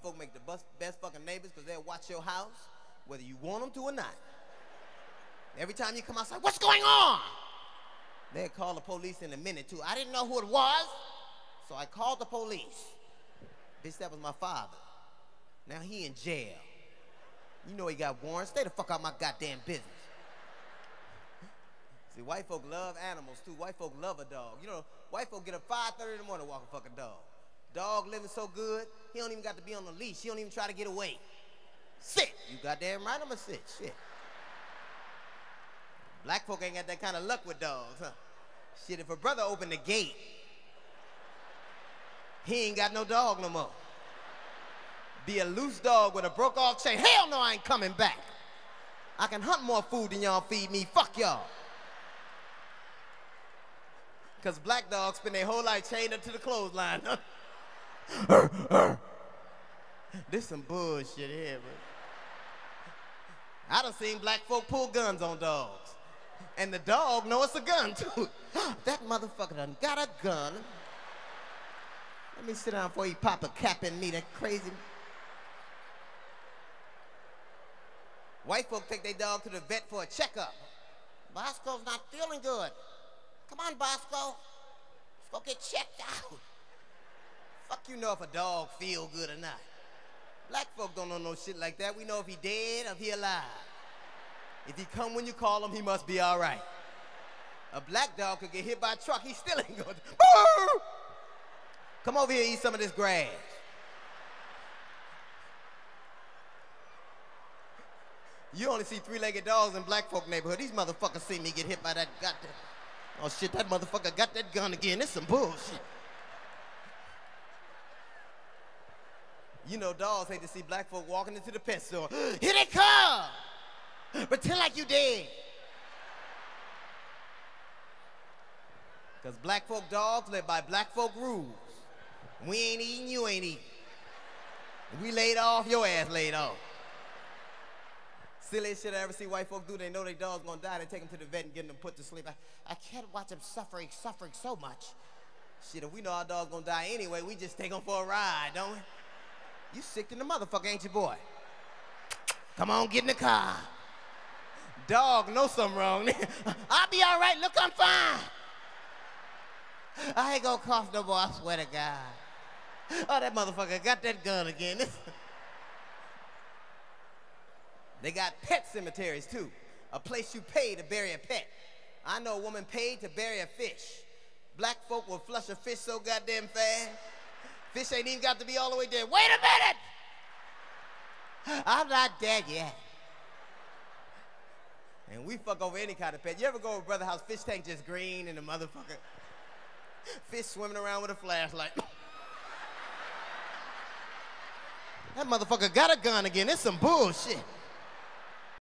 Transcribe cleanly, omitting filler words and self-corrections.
Folk make the best fucking neighbors because they'll watch your house whether you want them to or not. Every time you come outside, what's going on? They'll call the police in a minute too. I didn't know who it was, so I called the police. Bitch, that was my father. Now he in jail. You know he got warrants. Stay the fuck out my goddamn business. See, white folk love animals too. White folk love a dog. You know, white folk get up 5:30 in the morning to walk a fucking dog. Dog living so good, he don't even got to be on the leash. He don't even try to get away. Sit. You goddamn right, I'ma sit. Shit. Black folk ain't got that kind of luck with dogs, huh? Shit, if a brother opened the gate, he ain't got no dog no more. Be a loose dog with a broke off chain. Hell no, I ain't coming back. I can hunt more food than y'all feed me. Fuck y'all. Cause black dogs spend their whole life chained up to the clothesline. This some bullshit here, bro. I done seen black folk pull guns on dogs. And the dog know it's a gun, too. That motherfucker done got a gun. Let me sit down before he pop a cap in me, that crazy. White folk take their dog to the vet for a checkup. Bosco's not feeling good. Come on, Bosco. Let's go get checked out. Fuck you know if a dog feel good or not. Black folk don't know no shit like that. We know if he dead or if he alive. If he come when you call him, he must be all right. A black dog could get hit by a truck. He still ain't going to. Come over here and eat some of this grass. You only see three-legged dogs in black folk neighborhood. These motherfuckers see me get hit by that goddamn... Oh, shit, that motherfucker got that gun again. It's some bullshit. You know, dogs hate to see black folk walking into the pet store. Here they come! Pretend like you dead. Because black folk dogs live by black folk rules. We ain't eating, you ain't eating. We laid off, your ass laid off. Silliest shit I ever see white folk do. They know their dog's gonna die. They take them to the vet and get them put to sleep. I can't watch them suffering so much. Shit, if we know our dog's gonna die anyway, we just take them for a ride, don't we? You sick in the motherfucker, ain't you, boy? Come on, get in the car. Dog know something wrong. I'll be all right. Look, I'm fine. I ain't gonna cough no more, I swear to God. Oh, that motherfucker got that gun again. They got pet cemeteries too. A place you pay to bury a pet. I know a woman paid to bury a fish. Black folk will flush a fish so goddamn fast. Fish ain't even got to be all the way dead. Wait a minute! I'm not dead yet. And we fuck over any kind of pet. You ever go over brother's house, fish tank just green and the motherfucker... Fish swimming around with a flashlight. That motherfucker got a gun again. It's some bullshit.